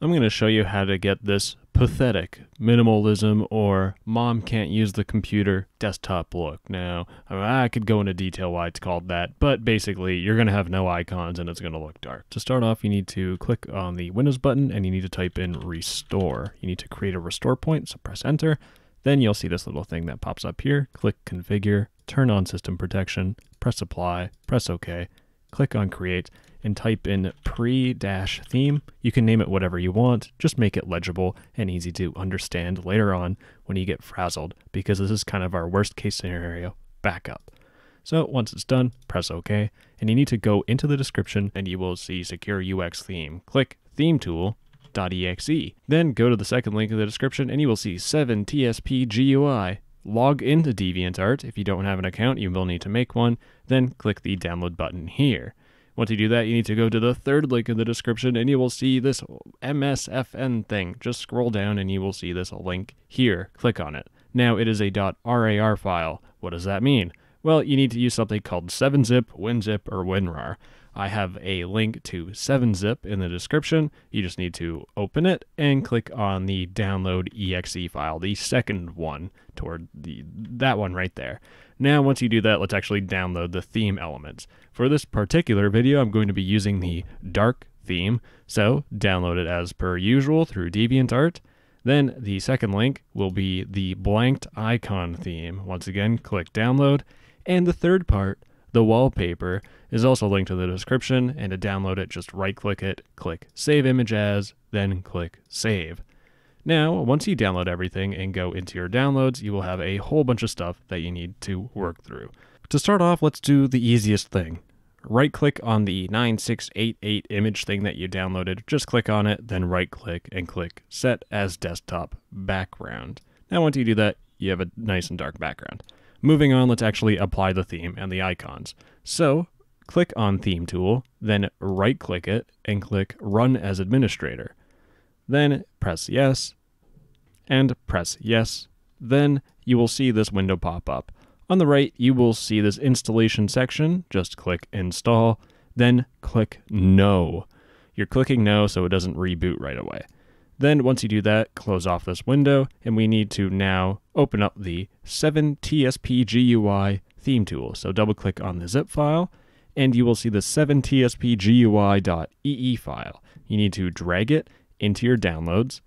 I'm going to show you how to get this pathetic minimalism or mom can't use the computer desktop look. Now, I could go into detail why it's called that, but basically you're going to have no icons and it's going to look dark. To start off, you need to click on the Windows button and you need to type in restore. You need to create a restore point, so press enter. Then you'll see this little thing that pops up here. Click configure, turn on system protection, press apply, press OK, click on create, and type in pre-theme. You can name it whatever you want, just make it legible and easy to understand later on when you get frazzled, because this is kind of our worst case scenario backup. So once it's done, press OK, and you need to go into the description and you will see SecureUxTheme. Click ThemeTool.exe. Then go to the second link in the description and you will see 7TSP GUI. Log into DeviantArt. If you don't have an account, you will need to make one. Then click the download button here. Once you do that, you need to go to the third link in the description and you will see this MSFN thing. Just scroll down and you will see this link here. Click on it. Now it is a .rar file. What does that mean? Well, you need to use something called 7-zip, WinZip, or WinRAR. I have a link to 7-zip in the description. You just need to open it and click on the download exe file, the second one toward that one right there. Now, once you do that, let's actually download the theme elements. For this particular video, I'm going to be using the dark theme, so download it as per usual through DeviantArt. Then the second link will be the Blanked Icon Theme. Once again, click download. And the third part, the wallpaper, is also linked in the description. And to download it, just right-click it, click Save Image As, then click Save. Now, once you download everything and go into your downloads, you will have a whole bunch of stuff that you need to work through. To start off, let's do the easiest thing. Right-click on the 9688 image thing that you downloaded, just click on it, then right-click and click Set as Desktop Background. Now, once you do that, you have a nice and dark background. Moving on, let's actually apply the theme and the icons. So, click on Theme Tool, then right-click it and click Run as Administrator. Then press Yes, and press yes. Then you will see this window pop up. On the right, you will see this installation section. Just click install, then click no. You're clicking no so it doesn't reboot right away. Then once you do that, close off this window, and we need to now open up the 7TSP GUI theme tool. So double click on the zip file, and you will see the 7TSP GUI.ee file. You need to drag it into your downloads,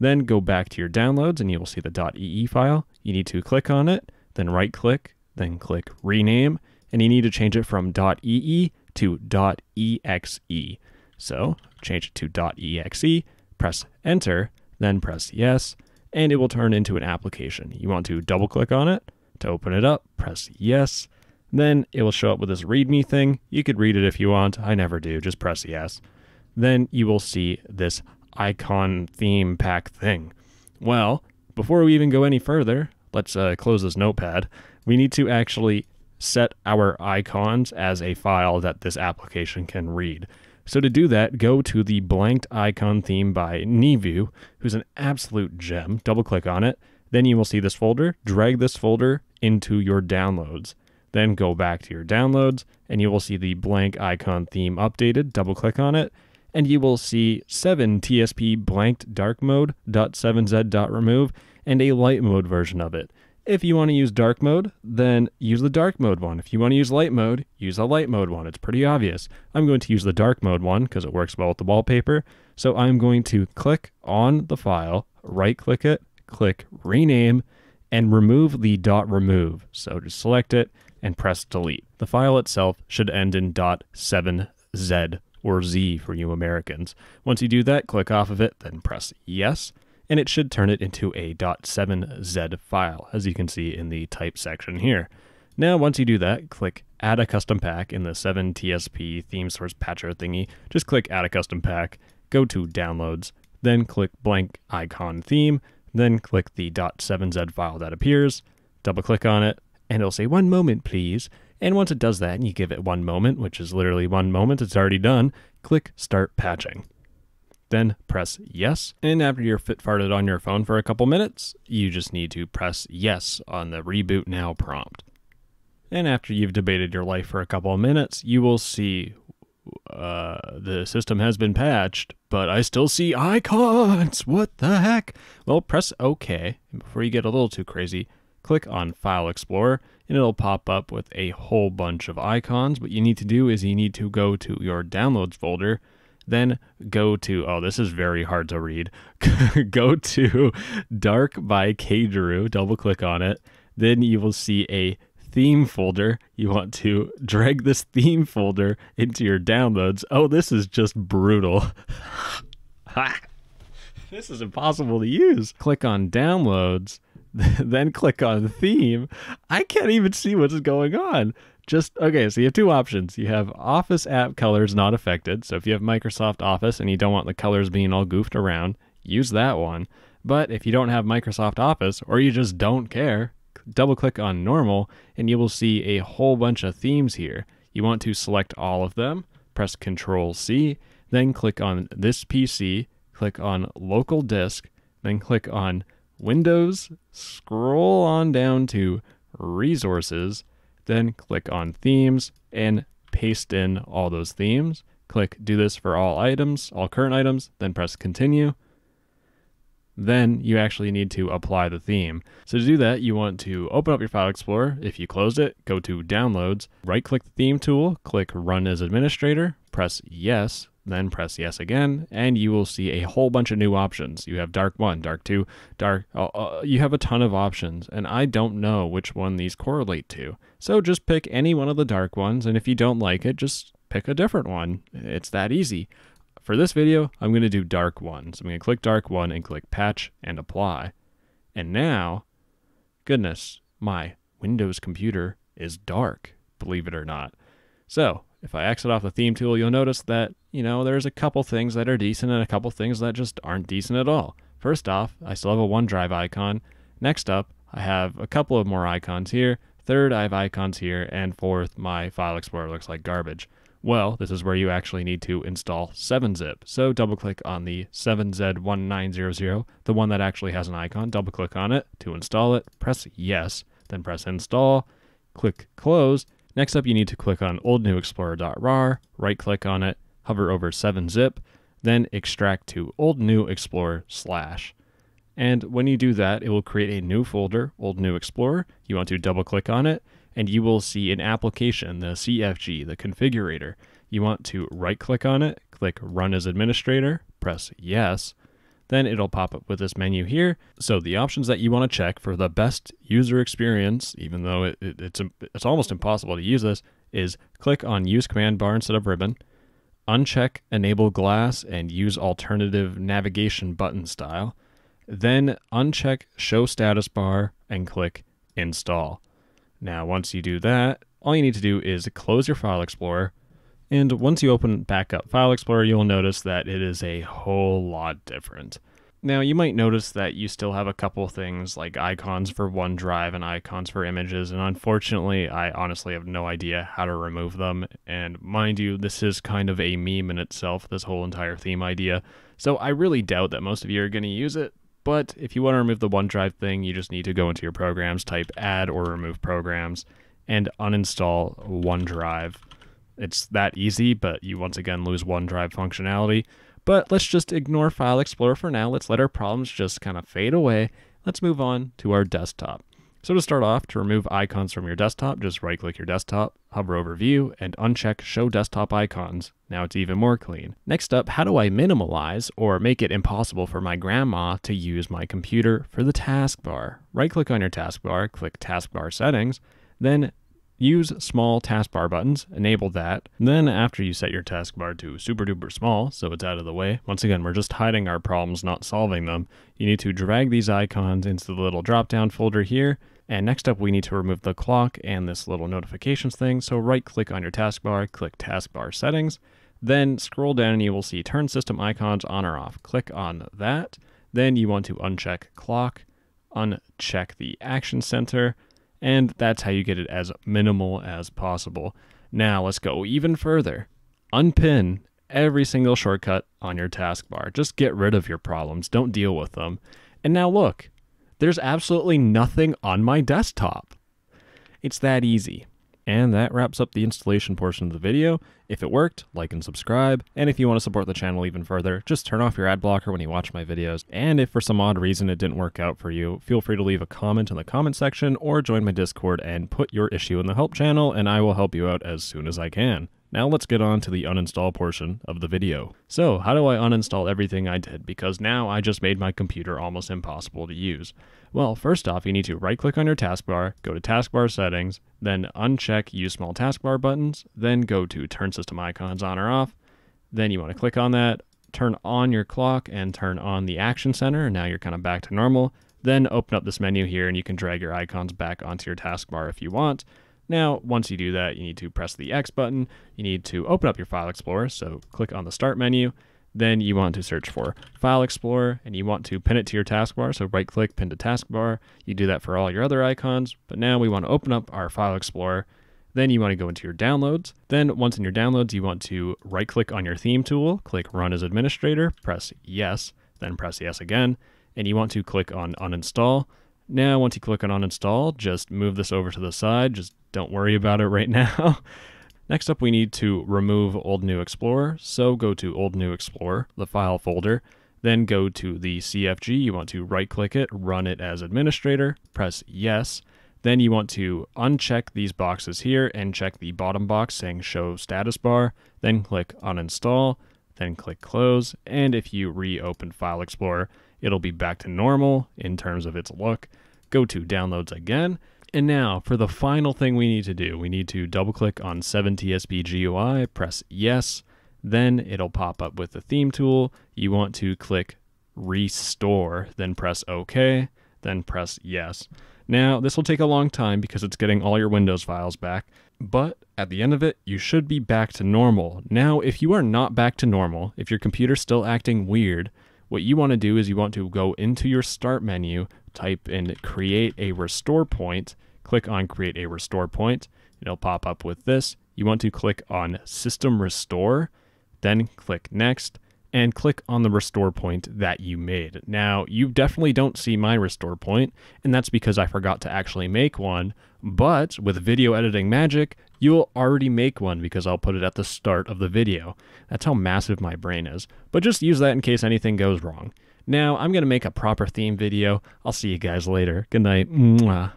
then go back to your downloads and you will see the .ee file. You need to click on it, then right click, then click rename, and you need to change it from .ee to .exe. So change it to .exe, press enter, then press yes, and it will turn into an application. You want to double click on it to open it up, press yes, then it will show up with this readme thing. You could read it if you want, I never do, just press yes. Then you will see this icon theme pack thing. Well, before we even go any further, let's close this notepad. We need to actually set our icons as a file that this application can read. So to do that, go to the Blanked Icon Theme by Niivu, who's an absolute gem. Double click on it. Then you will see this folder. Drag this folder into your downloads. Then go back to your downloads and you will see the Blank Icon Theme updated. Double click on it. And you will see 7TSP blanked dark mode .7z.remove and a light mode version of it. If you want to use dark mode, then use the dark mode one. If you want to use light mode, use the light mode one. It's pretty obvious. I'm going to use the dark mode one because it works well with the wallpaper. So I'm going to click on the file, right click it, click rename, and remove the .remove. So just select it and press delete. The file itself should end in .7z. Or Z for you Americans. Once you do that, click off of it, then press yes, and it should turn it into a .7z file, as you can see in the type section here. Now, once you do that, click add a custom pack in the 7TSP theme source patcher thingy. Just click add a custom pack, go to downloads, then click blank icon theme, then click the .7z file that appears, double click on it, and it'll say 1 moment please. And once it does that and you give it 1 moment, which is literally 1 moment, it's already done, click start patching. Then press yes. And after you're fit farted on your phone for a couple minutes, you just need to press yes on the reboot now prompt. And after you've debated your life for a couple of minutes, you will see the system has been patched, but I still see icons. What the heck? Well, press OK, and before you get a little too crazy, click on File Explorer, and it'll pop up with a whole bunch of icons. What you need to do is you need to go to your downloads folder, then go to, oh, this is very hard to read, go to Dark by K. Drew, double click on it, then you will see a theme folder. You want to drag this theme folder into your downloads. Oh, this is just brutal. This is impossible to use. Click on downloads, then click on theme. I can't even see what's going on. Okay, so you have two options. You have Office app colors not affected. So if you have Microsoft Office and you don't want the colors being all goofed around, use that one. But if you don't have Microsoft Office or you just don't care, double click on normal and you will see a whole bunch of themes here. You want to select all of them, press Control C, then click on this PC, click on local disk, then click on Windows, scroll on down to resources, then click on themes and paste in all those themes. Click do this for all items, all current items, then press continue. Then you actually need to apply the theme. So to do that, you want to open up your File Explorer. If you closed it, go to Downloads, right-click the theme tool, click Run as Administrator, press Yes, then press Yes again, and you will see a whole bunch of new options. You have Dark 1, Dark 2, Dark... you have a ton of options, and I don't know which one these correlate to. So just pick any one of the dark ones, and if you don't like it, just pick a different one. It's that easy. For this video, I'm going to do dark one. So I'm going to click dark one and click patch and apply. And now, goodness, my Windows computer is dark, believe it or not. So if I exit off the theme tool, you'll notice that, you know, there's a couple things that are decent and a couple things that just aren't decent at all. First off, I still have a OneDrive icon. Next up, I have a couple of more icons here. Third, I have icons here. And fourth, my File Explorer looks like garbage. Well, this is where you actually need to install 7-zip. So double-click on the 7Z1900, the one that actually has an icon. Double-click on it to install it. Press Yes, then press Install. Click Close. Next up, you need to click on oldnewexplorer.rar. Right-click on it. Hover over 7-zip. Then extract to oldnewexplorer/. And when you do that, it will create a new folder, Old New Explorer. You want to double-click on it, and you will see an application, the CFG, the configurator. You want to right-click on it, click Run as Administrator, press Yes. Then it'll pop up with this menu here. So the options that you want to check for the best user experience, even though it's almost impossible to use this, is click on Use Command Bar instead of Ribbon, uncheck Enable Glass and use Alternative Navigation Button Style, then uncheck Show Status Bar and click Install. Now, once you do that, all you need to do is close your File Explorer. And once you open back up File Explorer, you'll notice that it is a whole lot different. Now, you might notice that you still have a couple things like icons for OneDrive and icons for images. And unfortunately, I honestly have no idea how to remove them. And mind you, this is kind of a meme in itself, this whole entire theme idea. So I really doubt that most of you are going to use it. But if you want to remove the OneDrive thing, you just need to go into your programs, type add or remove programs, and uninstall OneDrive. It's that easy, but you once again lose OneDrive functionality. But let's just ignore File Explorer for now. Let's let our problems just kind of fade away. Let's move on to our desktop. So to start off, to remove icons from your desktop, just right-click your desktop, hover over View, and uncheck Show Desktop Icons. Now it's even more clean. Next up, how do I minimalize or make it impossible for my grandma to use my computer for the taskbar? Right-click on your taskbar, click Taskbar Settings, then use small taskbar buttons, enable that. Then after you set your taskbar to super duper small, so it's out of the way, once again, we're just hiding our problems, not solving them. You need to drag these icons into the little drop-down folder here. And next up, we need to remove the clock and this little notifications thing. So right-click on your taskbar, click Taskbar Settings, then scroll down and you will see Turn System Icons On or Off. Click on that. Then you want to uncheck Clock, uncheck the Action Center, and that's how you get it as minimal as possible. Now let's go even further. Unpin every single shortcut on your taskbar. Just get rid of your problems. Don't deal with them. And now look. There's absolutely nothing on my desktop. It's that easy. And that wraps up the installation portion of the video. If it worked, like and subscribe, and if you want to support the channel even further, just turn off your ad blocker when you watch my videos. And if for some odd reason it didn't work out for you, feel free to leave a comment in the comment section or join my Discord and put your issue in the help channel, and I will help you out as soon as I can. Now let's get on to the uninstall portion of the video. So how do I uninstall everything I did, because now I just made my computer almost impossible to use? Well, first off, you need to right click on your taskbar, go to taskbar settings, then uncheck use small taskbar buttons, then go to turn system icons on or off, then you want to click on that, turn on your clock and turn on the action center, and now you're kind of back to normal. Then open up this menu here and you can drag your icons back onto your taskbar if you want. Now, once you do that, you need to press the X button, you need to open up your File Explorer, so click on the Start menu, then you want to search for File Explorer, and you want to pin it to your taskbar, so right-click, pin to taskbar. You do that for all your other icons, but now we want to open up our File Explorer, then you want to go into your Downloads, then once in your Downloads, you want to right-click on your Theme tool, click Run as Administrator, press Yes, then press Yes again, and you want to click on Uninstall. Now, once you click on uninstall, just move this over to the side. Just don't worry about it right now. Next up, we need to remove Old New Explorer. So go to Old New Explorer, the file folder, then go to the CFG. You want to right click it, run it as administrator, press yes. Then you want to uncheck these boxes here and check the bottom box saying show status bar, then click uninstall, then click close. And if you reopen File Explorer, it'll be back to normal in terms of its look. Go to Downloads again. And now for the final thing we need to do, we need to double click on 7TSP GUI, press yes, then it'll pop up with the theme tool. You want to click restore, then press OK, then press yes. Now this will take a long time because it's getting all your Windows files back, but at the end of it, you should be back to normal. Now, if you are not back to normal, if your computer's still acting weird, what you want to do is you want to go into your start menu, type in create a restore point, click on create a restore point, it'll pop up with this. You want to click on system restore, then click next, and click on the restore point that you made. Now, you definitely don't see my restore point, and that's because I forgot to actually make one, but with video editing magic, you'll already make one because I'll put it at the start of the video. That's how massive my brain is, but just use that in case anything goes wrong. Now, I'm gonna make a proper theme video. I'll see you guys later. Good night. Mwah.